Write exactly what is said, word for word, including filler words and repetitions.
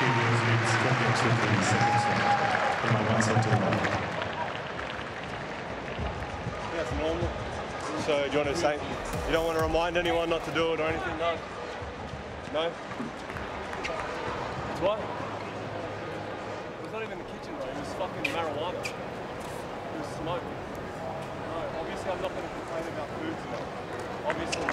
That's normal. So do you want to say, you don't want to remind anyone not to do it or anything? No. No? It's what? It was not even the kitchen though, it was fucking marijuana. It was smoke. No, obviously I'm not going to complain about food tonight. Obviously.